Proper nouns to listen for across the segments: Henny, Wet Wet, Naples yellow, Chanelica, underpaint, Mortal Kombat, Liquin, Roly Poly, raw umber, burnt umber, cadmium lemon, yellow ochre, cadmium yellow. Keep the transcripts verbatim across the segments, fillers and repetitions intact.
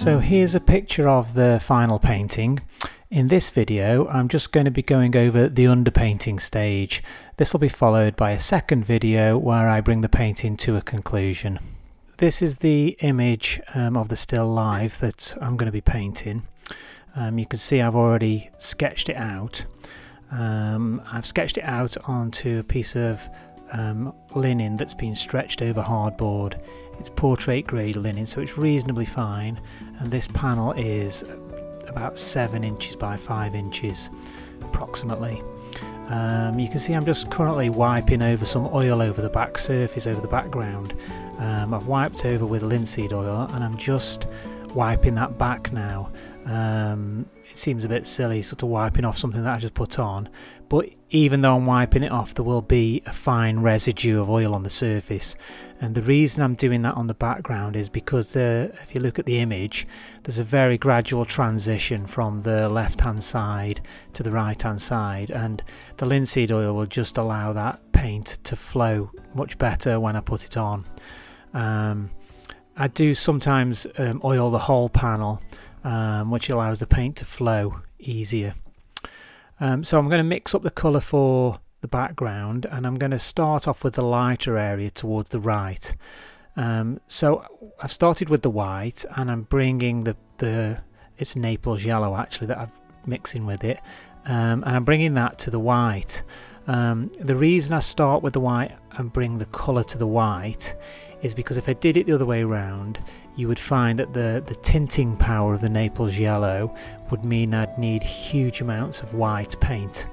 So here's a picture of the final painting. In this video I'm just going to be going over the underpainting stage. This will be followed by a second video where I bring the painting to a conclusion. This is the image um, of the still life that I'm going to be painting. Um, you can see I've already sketched it out. Um, I've sketched it out onto a piece of um, linen that's been stretched over hardboard. It's portrait grade linen, so it's reasonably fine, and this panel is about seven inches by five inches approximately. Um, you can see I'm just currently wiping over some oil over the back surface, over the background. Um, I've wiped over with linseed oil and I'm just wiping that back now. Um, it seems a bit silly sort of wiping off something that I just put on, but even though I'm wiping it off there will be a fine residue of oil on the surface, and the reason I'm doing that on the background is because uh, if you look at the image there's a very gradual transition from the left hand side to the right hand side, and the linseed oil will just allow that paint to flow much better when I put it on. Um, I do sometimes um, oil the whole panel, Um, which allows the paint to flow easier. Um, so I'm going to mix up the colour for the background, and I'm going to start off with the lighter area towards the right. Um, so I've started with the white and I'm bringing the, the it's Naples yellow actually that I'm mixing with it, um, and I'm bringing that to the white. Um, the reason I start with the white and bring the colour to the white is because if I did it the other way around you would find that the, the tinting power of the Naples yellow would mean I'd need huge amounts of white paint.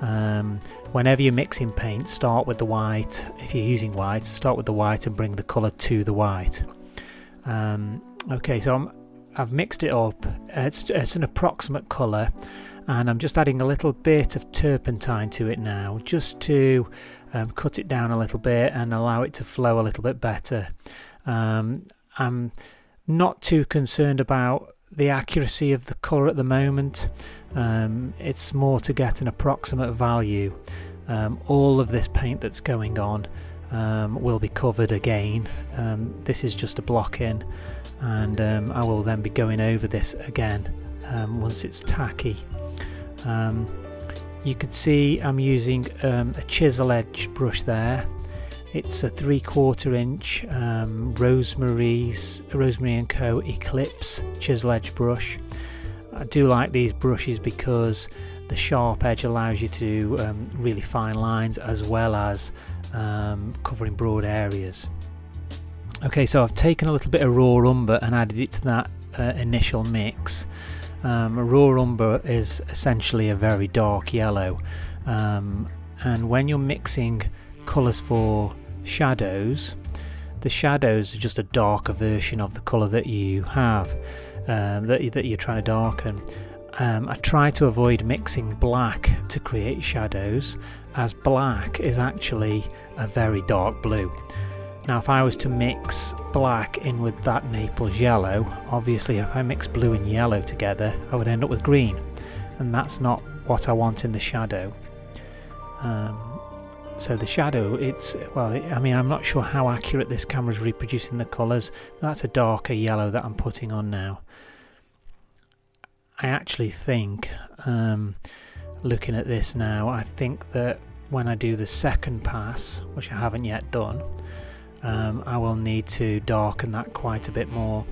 Um, whenever you're mixing paint, start with the white. If you're using white, start with the white and bring the colour to the white. Um, okay, so I'm, I've mixed it up. It's, it's an approximate colour, and I'm just adding a little bit of turpentine to it now just to um, cut it down a little bit and allow it to flow a little bit better. Um, I'm not too concerned about the accuracy of the colour at the moment. Um, it's more to get an approximate value. Um, all of this paint that's going on um, will be covered again. Um, this is just a block in, and um, I will then be going over this again um, once it's tacky. Um, you can see I'm using um, a chisel edge brush there. It's a three-quarter inch um, Rosemary's, Rosemary and Co. Eclipse chisel edge brush. I do like these brushes because the sharp edge allows you to do um, really fine lines as well as um, covering broad areas. Okay, so I've taken a little bit of raw umber and added it to that uh, initial mix. Um, raw umber is essentially a very dark yellow, um, and when you're mixing colours for shadows, the shadows are just a darker version of the colour that you have, um, that, that you're trying to darken. Um, I try to avoid mixing black to create shadows, as black is actually a very dark blue. Now if I was to mix black in with that Naples yellow, obviously if I mix blue and yellow together I would end up with green, and that's not what I want in the shadow. Um, So the shadow, it's, well, I mean, I'm not sure how accurate this camera's reproducing the colours. That's a darker yellow that I'm putting on now. I actually think, um, looking at this now, I think that when I do the second pass, which I haven't yet done, um, I will need to darken that quite a bit more.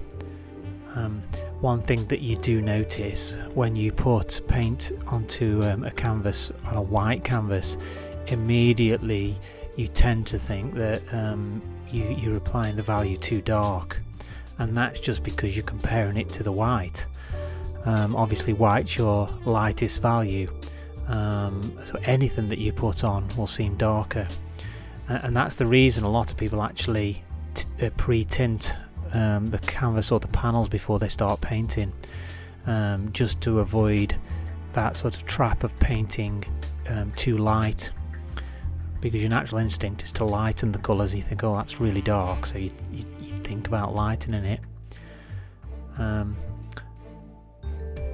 Um, one thing that you do notice when you put paint onto um, a canvas, on a white canvas, immediately you tend to think that um, you, you're applying the value too dark, and that's just because you're comparing it to the white. Um, obviously white's your lightest value, um, so anything that you put on will seem darker, and, and that's the reason a lot of people actually t uh, pre-tint um, the canvas or the panels before they start painting, um, just to avoid that sort of trap of painting um, too light, because your natural instinct is to lighten the colours. You think, oh, that's really dark, so you, you, you think about lightening it. Um,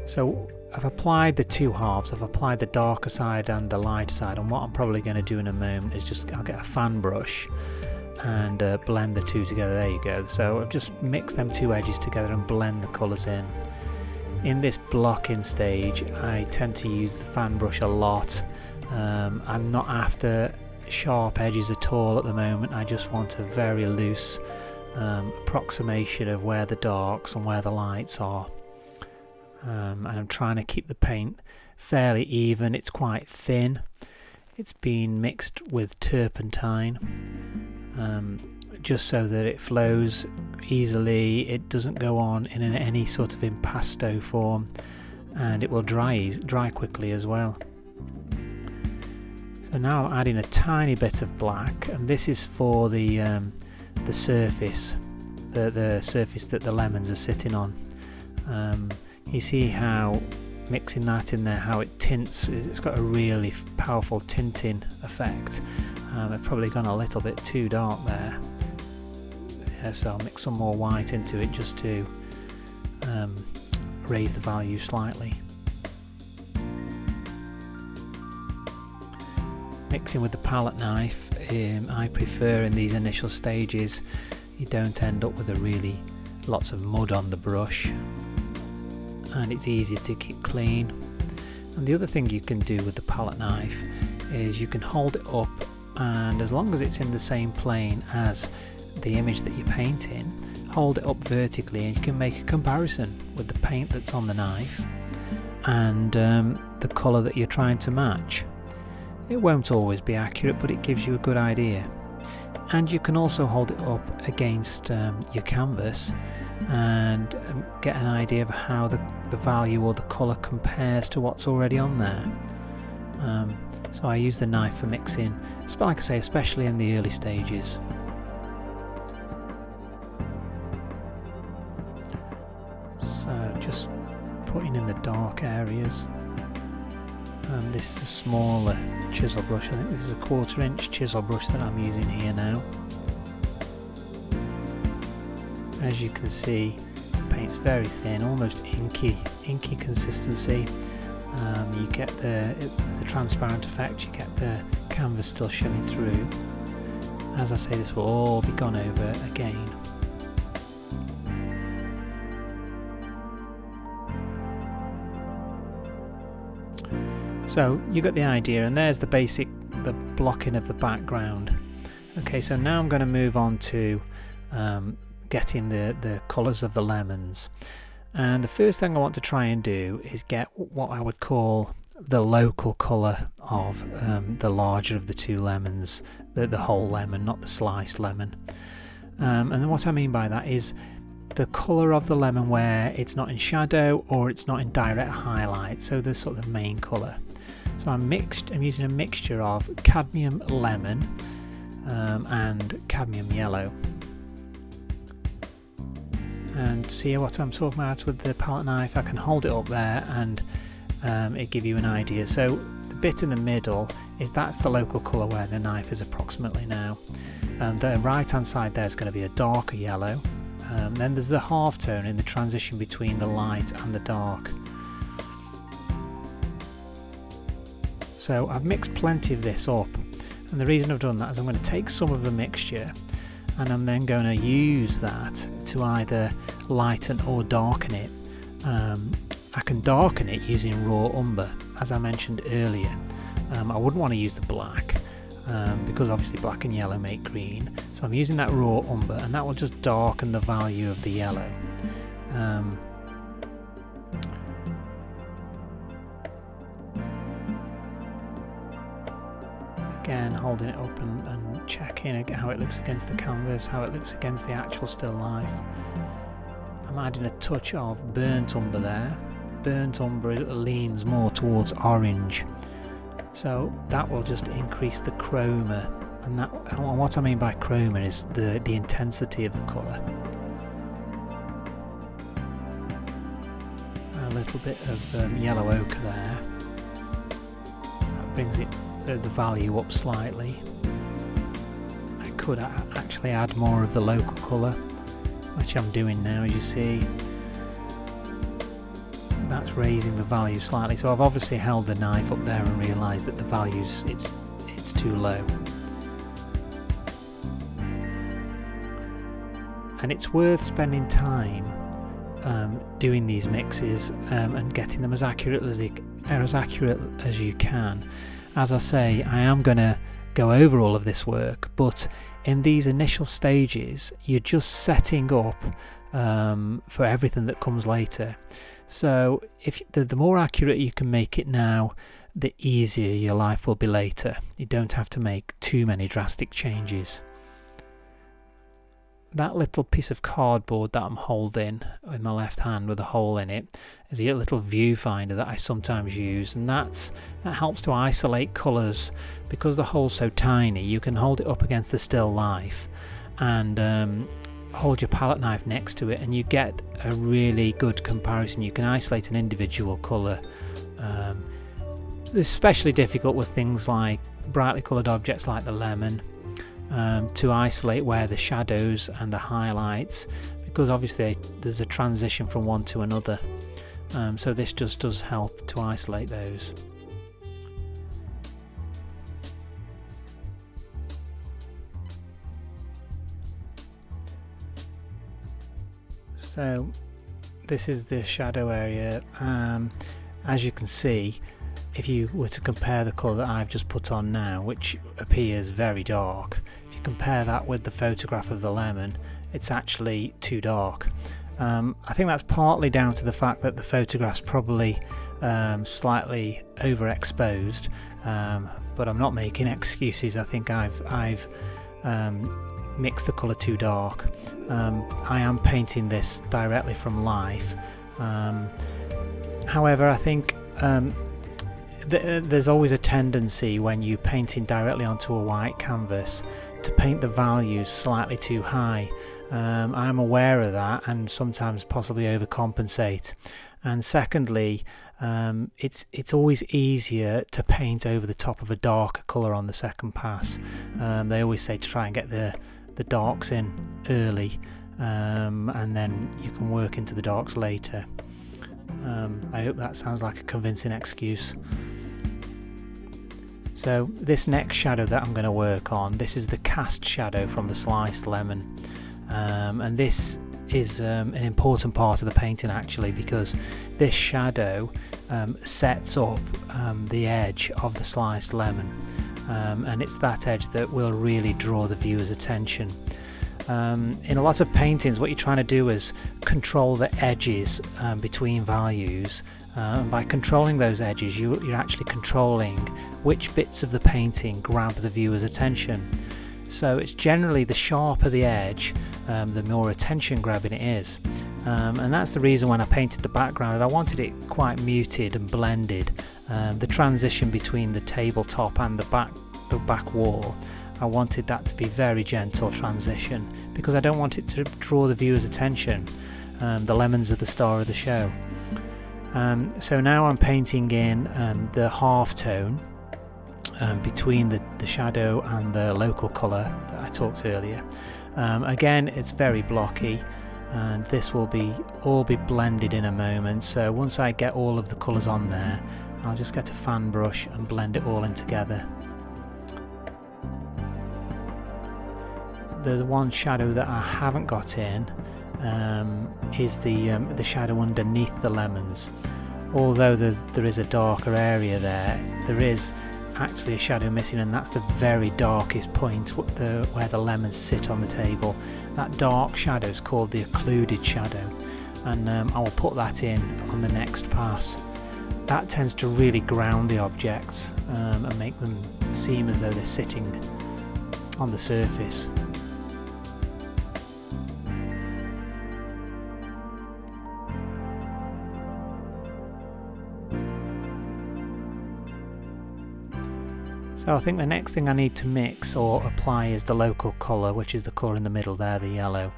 so I've applied the two halves. I've applied the darker side and the lighter side, and what I'm probably going to do in a moment is just I'll get a fan brush and uh, blend the two together. There you go. So I've just mixed them two edges together and blend the colours in. In this blocking stage, I tend to use the fan brush a lot. Um, I'm not after sharp edges at all at the moment. I just want a very loose um, approximation of where the darks and where the lights are. Um, and I'm trying to keep the paint fairly even. It's quite thin. It's been mixed with turpentine um, just so that it flows easily. It doesn't go on in an, any sort of impasto form, and it will dry dry quickly as well. So now I'm adding a tiny bit of black, and this is for the um, the surface, the the surface that the lemons are sitting on. Um, You see how mixing that in there, how it tints, it's got a really powerful tinting effect. Um, I've probably gone a little bit too dark there. Yeah, so I'll mix some more white into it just to um, raise the value slightly. Mixing with the palette knife, um, I prefer in these initial stages you don't end up with a really lots of mud on the brush, and it's easy to keep clean. And the other thing you can do with the palette knife is you can hold it up, and as long as it's in the same plane as the image that you're painting, hold it up vertically and you can make a comparison with the paint that's on the knife and um, the colour that you're trying to match. It won't always be accurate, but it gives you a good idea. And you can also hold it up against um, your canvas and um, get an idea of how the, the value or the colour compares to what's already on there. Um, so I use the knife for mixing, like I say, especially in the early stages. So just putting in the dark areas. Um, this is a smaller chisel brush. I think this is a quarter inch chisel brush that I'm using here now. As you can see, the paint's very thin, almost inky, inky consistency. Um, you get the, it's a transparent effect. You get the canvas still showing through. As I say, this will all be gone over again. So you got the idea, and there's the basic, the blocking of the background. Okay, so now I'm going to move on to um, getting the, the colours of the lemons. And the first thing I want to try and do is get what I would call the local colour of um, the larger of the two lemons, the, the whole lemon, not the sliced lemon. Um, and what I mean by that is the colour of the lemon where it's not in shadow or it's not in direct highlight, so the sort of main colour. So I'm mixed. I'm using a mixture of cadmium lemon um, and cadmium yellow. And see what I'm talking about with the palette knife. I can hold it up there, and um, it give you an idea. So the bit in the middle is that's the local colour where the knife is approximately now. And the right-hand side there is going to be a darker yellow. Um, then there's the half tone in the transition between the light and the dark. So I've mixed plenty of this up, and the reason I've done that is I'm going to take some of the mixture and I'm then going to use that to either lighten or darken it. Um, I can darken it using raw umber, as I mentioned earlier. Um, I wouldn't want to use the black. Um, because obviously black and yellow make green, so I'm using that raw umber, and that will just darken the value of the yellow. Um, again, holding it up and, and checking how it looks against the canvas, how it looks against the actual still life. I'm adding a touch of burnt umber there. Burnt umber leans more towards orange. So that will just increase the chroma, and that, and what I mean by chroma is the, the intensity of the colour. A little bit of um, yellow ochre there. That brings it uh, the value up slightly. I could actually add more of the local colour, which I'm doing now, as you see. That's raising the value slightly. So I've obviously held the knife up there and realised that the values it's it's too low. and it's worth spending time um, doing these mixes um, and getting them as accurate as, the, as accurate as you can. As I say, I am going to go over all of this work, but in these initial stages you're just setting up um, for everything that comes later. So if the, the more accurate you can make it now, the easier your life will be later. You don't have to make too many drastic changes. That little piece of cardboard that I'm holding in my left hand with a hole in it is a little viewfinder that I sometimes use, and that's, that helps to isolate colours. Because the hole's so tiny, you can hold it up against the still life and um, hold your palette knife next to it, and you get a really good comparison. You can isolate an individual colour. Um, it's especially difficult with things like brightly coloured objects like the lemon. Um, to isolate where the shadows and the highlights, because obviously there's a transition from one to another, um, so this just does help to isolate those. So this is the shadow area. Um, as you can see, if you were to compare the colour that I've just put on now, which appears very dark, if you compare that with the photograph of the lemon, it's actually too dark. Um, I think that's partly down to the fact that the photograph's probably um, slightly overexposed, um, but I'm not making excuses. I think I've, I've um, mixed the colour too dark. Um, I am painting this directly from life. Um, however, I think um, there's always a tendency when you're painting directly onto a white canvas to paint the values slightly too high. Um, I'm aware of that and sometimes possibly overcompensate. And secondly, um, it's it's always easier to paint over the top of a darker colour on the second pass. Um, they always say to try and get the, the darks in early, um, and then you can work into the darks later. Um, I hope that sounds like a convincing excuse. So this next shadow that I'm going to work on, this is the cast shadow from the sliced lemon, um, and this is um, an important part of the painting actually, because this shadow um, sets up um, the edge of the sliced lemon, um, and it's that edge that will really draw the viewer's attention. Um, in a lot of paintings, what you're trying to do is control the edges um, between values. Um, by controlling those edges, you, you're actually controlling which bits of the painting grab the viewer's attention. So it's generally the sharper the edge, um, the more attention grabbing it is. Um, and that's the reason when I painted the background, I wanted it quite muted and blended. Um, the transition between the tabletop and the back, the back wall, I wanted that to be very gentle transition, because I don't want it to draw the viewer's attention. Um, the lemons are the star of the show. Um, so now I'm painting in um, the half tone um, between the, the shadow and the local colour that I talked earlier. Um, again, it's very blocky, and this will be all be blended in a moment. So once I get all of the colours on there, I'll just get a fan brush and blend it all in together. The one shadow that I haven't got in um, is the um, the shadow underneath the lemons. Although there's, there is a darker area there, there is actually a shadow missing, and that's the very darkest point the, where the lemons sit on the table. That dark shadow is called the occluded shadow, and um, I will put that in on the next pass. That tends to really ground the objects um, and make them seem as though they're sitting on the surface. So I think the next thing I need to mix or apply is the local colour, which is the colour in the middle there, the yellow.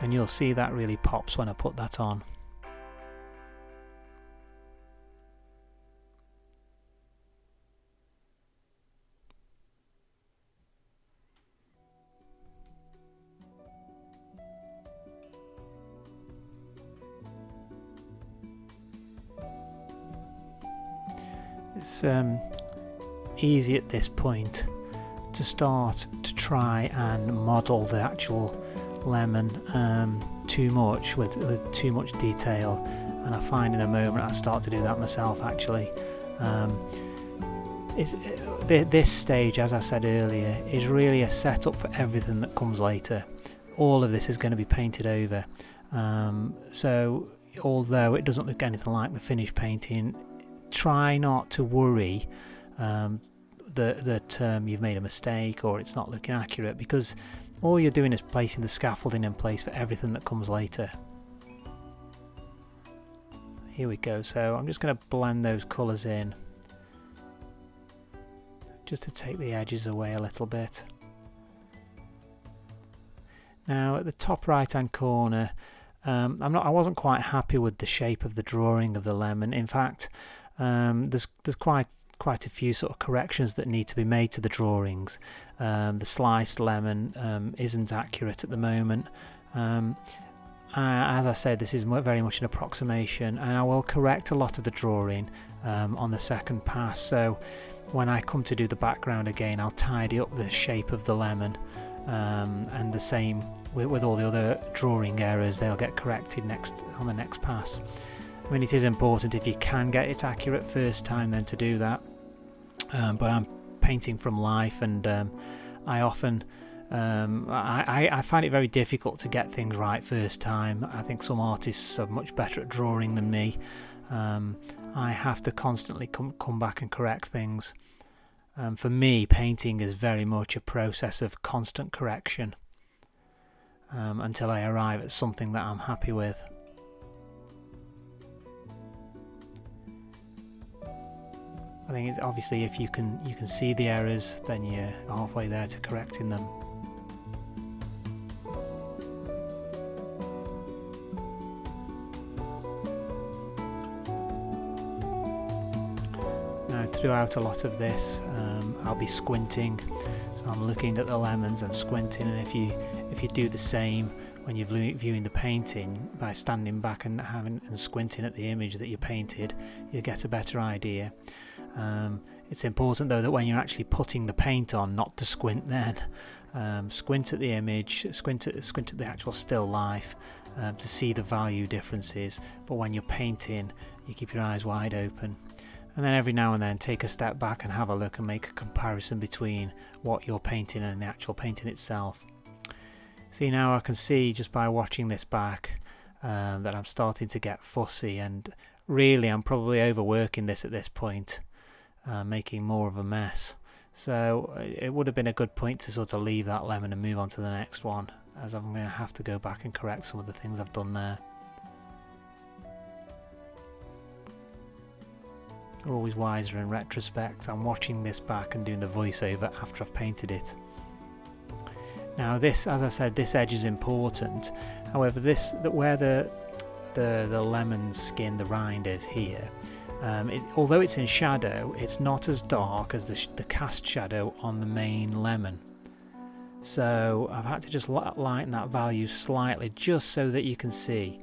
And you'll see that really pops when I put that on. It's um, easy at this point to start to try and model the actual lemon um, too much with, with too much detail, and I find in a moment I start to do that myself actually. Um, it's, it, this stage, as I said earlier, is really a setup for everything that comes later. All of this is going to be painted over, um, so although it doesn't look anything like the finished painting, try not to worry um, that, that um, you've made a mistake or it's not looking accurate, because all you're doing is placing the scaffolding in place for everything that comes later. Here we go, so I'm just going to blend those colours in just to take the edges away a little bit. Now at the top right hand corner, um, I'm not, I wasn't quite happy with the shape of the drawing of the lemon. In fact, um, there's, there's quite quite a few sort of corrections that need to be made to the drawings. Um, the sliced lemon um, isn't accurate at the moment. Um, I, as I said, this is very much an approximation, and I will correct a lot of the drawing um, on the second pass, so when I come to do the background again I'll tidy up the shape of the lemon, um, and the same with, with all the other drawing errors, they'll get corrected next on the next pass. I mean, it is important if you can get it accurate first time then to do that. Um, but I'm painting from life, and um, I often um, I, I find it very difficult to get things right first time. I think some artists are much better at drawing than me. Um, I have to constantly come, come back and correct things. Um, for me, painting is very much a process of constant correction um, until I arrive at something that I'm happy with. I think it's obviously if you can you can see the errors, then you're halfway there to correcting them. Now throughout a lot of this um, I'll be squinting, so I'm looking at the lemons and squinting, and if you if you do the same when you're viewing the painting by standing back and having and squinting at the image that you painted, you get a better idea. Um, it's important though that when you're actually putting the paint on, not to squint then. Um, squint at the image, squint at, squint at the actual still life um, to see the value differences, but when you're painting you keep your eyes wide open, and then every now and then take a step back and have a look and make a comparison between what you're painting and the actual painting itself. See, now I can see just by watching this back um, that I'm starting to get fussy, and really I'm probably overworking this at this point. Uh, making more of a mess, so it would have been a good point to sort of leave that lemon and move on to the next one, as I'm going to have to go back and correct some of the things I've done there. We're always wiser in retrospect. I'm watching this back and doing the voiceover after I've painted it. Now this, as I said, this edge is important. However, this that where the the the lemon skin, the rind is here. Um, it, although it's in shadow, it's not as dark as the, sh the cast shadow on the main lemon. So I've had to just lighten that value slightly, just so that you can see.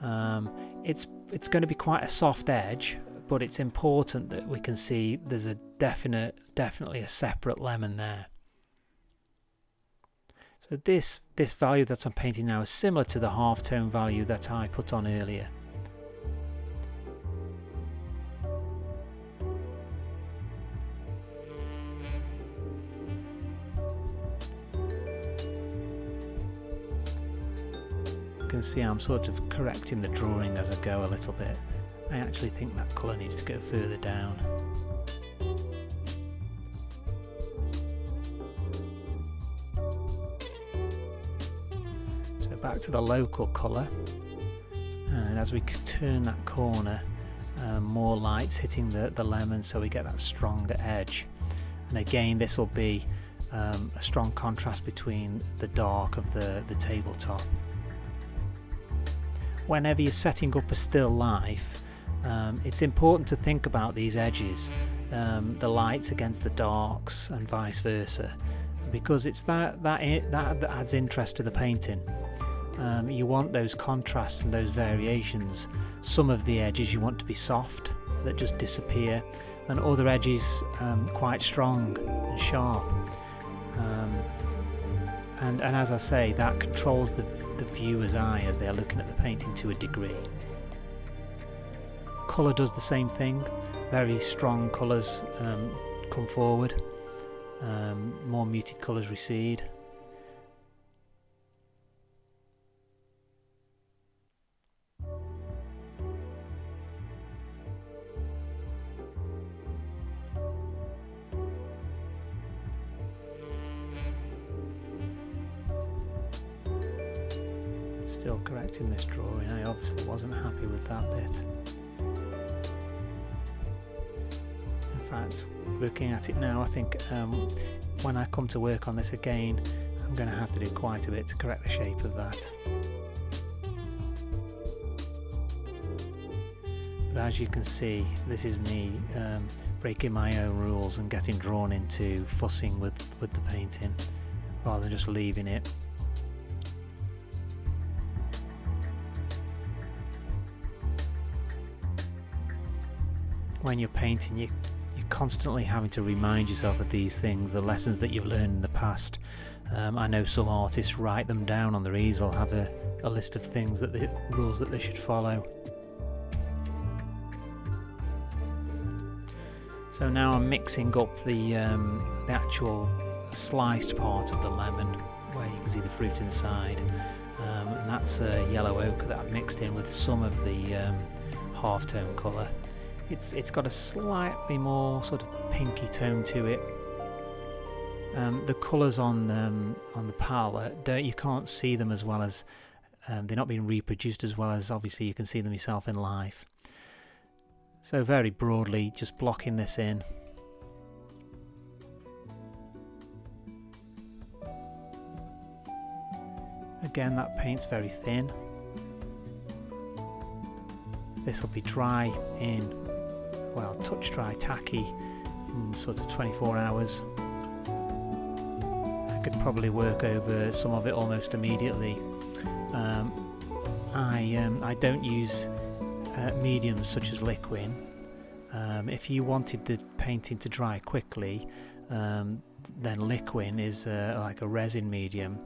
Um, it's it's going to be quite a soft edge, but it's important that we can see there's a definite, definitely a separate lemon there. So this this value that I'm painting now is similar to the halftone value that I put on earlier. Can see I'm sort of correcting the drawing as I go a little bit. I actually think that colour needs to go further down. So back to the local colour, and as we turn that corner, uh, more light's hitting the, the lemon, so we get that stronger edge, and again this will be um, a strong contrast between the dark of the, the tabletop. Whenever you're setting up a still life, um, it's important to think about these edges, um, the lights against the darks and vice versa, because it's that that that, that adds interest to the painting. Um, you want those contrasts and those variations. Some of the edges you want to be soft, that just disappear, and other edges um, quite strong and sharp. Um, and, and as I say, that controls the, the viewer's eye as they're looking at the painting to a degree. Colour does the same thing. Very strong colours um, come forward, um, more muted colours recede. Still correcting this drawing. I obviously wasn't happy with that bit. In fact, looking at it now, I think um, when I come to work on this again, I'm going to have to do quite a bit to correct the shape of that. But as you can see, this is me um, breaking my own rules and getting drawn into fussing with, with the painting rather than just leaving it. When you're painting, you, you're constantly having to remind yourself of these things, the lessons that you've learned in the past. Um, I know some artists write them down on their easel, have a, a list of things, that the rules that they should follow. So now I'm mixing up the, um, the actual sliced part of the lemon, where you can see the fruit inside. Um, and that's a yellow ochre that I've mixed in with some of the um, half-tone colour. It's, it's got a slightly more sort of pinky tone to it. Um, the colours on um, on the palette, don't, you can't see them as well as um, they're not being reproduced as well as obviously you can see them yourself in life. So very broadly, just blocking this in. Again, that paint's very thin. This will be dry in, well, touch dry, tacky in sort of twenty-four hours. I could probably work over some of it almost immediately. Um, I, um, I don't use uh, mediums such as Liquin. Um, if you wanted the painting to dry quickly, um, then Liquin is uh, like a resin medium,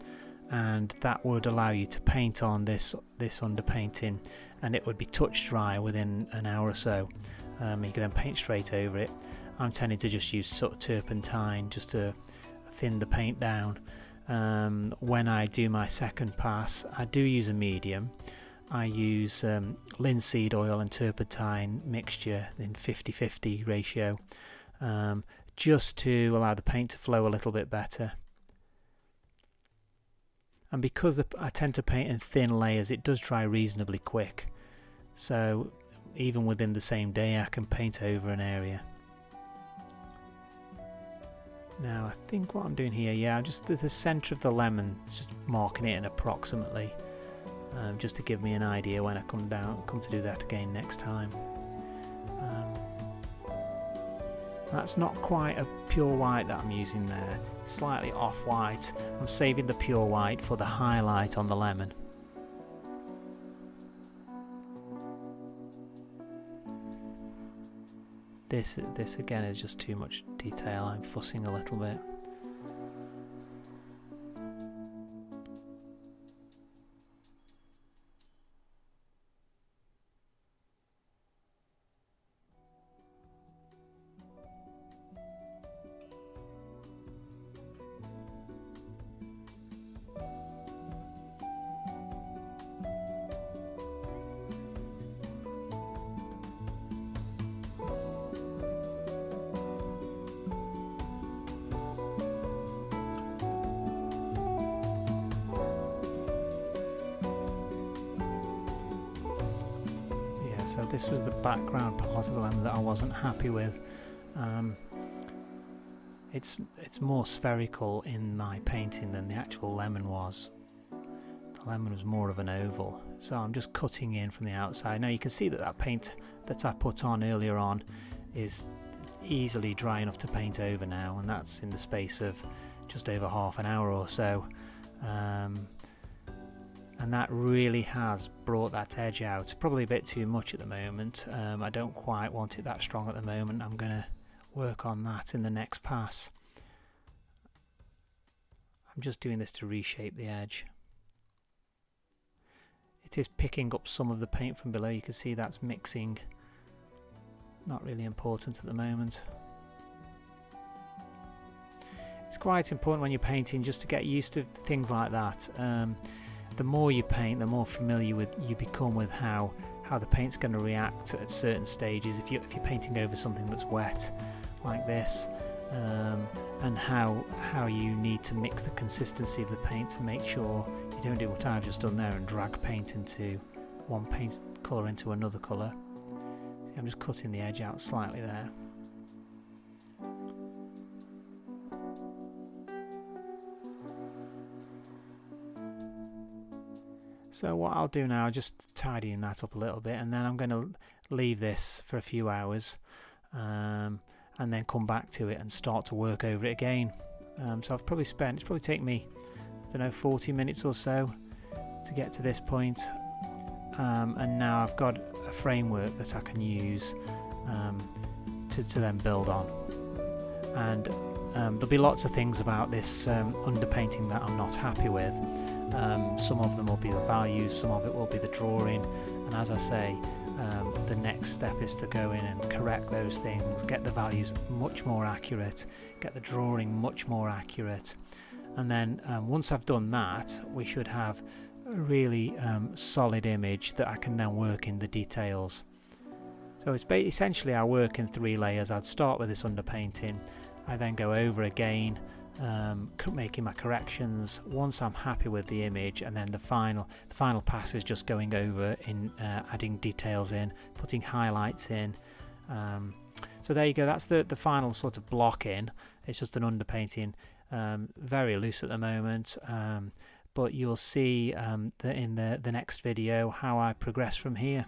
and that would allow you to paint on this this underpainting, and it would be touch dry within an hour or so. Um, you can then paint straight over it. I'm tending to just use sort of turpentine just to thin the paint down. Um, when I do my second pass, I do use a medium. I use um, linseed oil and turpentine mixture in fifty fifty ratio, um, just to allow the paint to flow a little bit better. And because the, I tend to paint in thin layers, it does dry reasonably quick. So even within the same day, I can paint over an area. Now I think what I'm doing here, yeah, I'm just the, the centre of the lemon, just marking it in approximately, um, just to give me an idea when I come down, come to do that again next time. Um, that's not quite a pure white that I'm using there. Slightly off-white. I'm saving the pure white for the highlight on the lemon. This, this again is just too much detail. I'm fussing a little bit. So this was the background part of the lemon that I wasn't happy with. Um, it's, it's more spherical in my painting than the actual lemon was. The lemon was more of an oval. So I'm just cutting in from the outside. Now you can see that that paint that I put on earlier on is easily dry enough to paint over now, and that's in the space of just over half an hour or so. Um, And that really has brought that edge out, probably a bit too much at the moment. um, I don't quite want it that strong at the moment. I'm going to work on that in the next pass. I'm just doing this to reshape the edge. It is picking up some of the paint from below. You can see that's mixing. Not really important at the moment. It's quite important when you're painting just to get used to things like that. Um, the more you paint, the more familiar with you become with how how the paint's going to react at certain stages. If you if you're painting over something that's wet like this, um, and how how you need to mix the consistency of the paint to make sure you don't do what I've just done there and drag paint into one paint colour into another colour. See, I'm just cutting the edge out slightly there. So what I'll do now, just tidying that up a little bit, and then I'm going to leave this for a few hours, um, and then come back to it and start to work over it again. Um, so I've probably spent, it's probably taken me, I don't know, forty minutes or so to get to this point, um, and now I've got a framework that I can use um, to, to then build on. And um, there'll be lots of things about this um, underpainting that I'm not happy with. Um, some of them will be the values, some of it will be the drawing, and as I say, um, the next step is to go in and correct those things, get the values much more accurate, get the drawing much more accurate, and then um, once I've done that, we should have a really um, solid image that I can then work in the details. So it's essentially I work in three layers. I'd start with this underpainting, I then go over again, Um, making my corrections once I'm happy with the image, and then the final the final pass is just going over in uh, adding details in, putting highlights in. Um, so there you go, that's the, the final sort of block in. It's just an underpainting, um, very loose at the moment, um, but you'll see um, that in the, the next video how I progress from here.